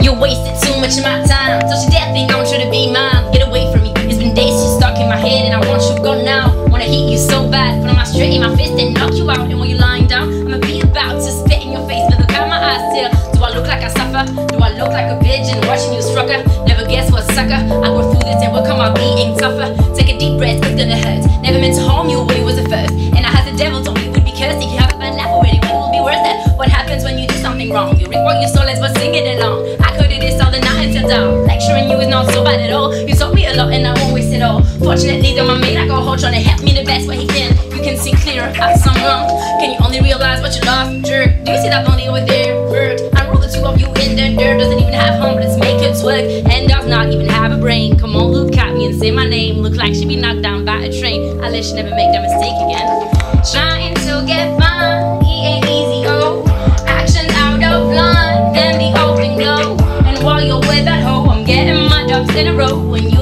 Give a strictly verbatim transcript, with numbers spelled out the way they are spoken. You wasted too much of my time. Till she death think I want you to be mine. Get away from me, it's been days she's stuck in my head. And I want you gone now, wanna hit you so bad. Put on my straight in my fist and knock you out. And while you're lying down, I'ma be about to spit in your face. But look at my eyes still. Do I look like I suffer? Do I look like a pigeon watching you struck her? Never guess what sucker I go through this and will come out being tougher. Take a deep breath, it's gonna hurt. Never meant to harm you when it was the first. And I had the devil told me it would be cursed. You have a bad laugh already, but it will be worth it. What happens when you do something wrong? You reap what you sow, let's but sing it along. Lecturing you is not so bad at all. You taught me a lot and I won't waste it all. Fortunately though my mate I got hold, trying to help me the best way he can. You can see clearer, I've some wrong. Can you only realize what you lost, jerk? Do you see that blondie over there, bird? I rolled the two of you in the dirt. Doesn't even have home, but it's make it twerk. And does not even have a brain. Come on, look at me and say my name. Look like she be knocked down by a train. I let you never make that mistake again. Trying to get by, he ain't easy, oh. Actions out of line, then the open go. While you're with that hoe, I'm getting my ducks in a row. When you